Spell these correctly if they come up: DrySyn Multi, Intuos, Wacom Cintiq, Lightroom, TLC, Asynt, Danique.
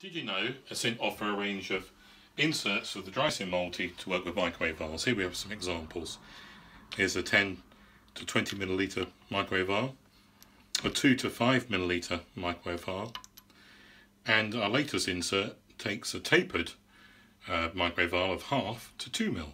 Did you know Asynt offer a range of inserts of the DrySyn Multi to work with microwave vials? Here we have some examples. Here's a 10 to 20 milliliter microwave vial, a 2 to 5 milliliter microwave vial, and our latest insert takes a tapered microwave vial of half to 2 mil.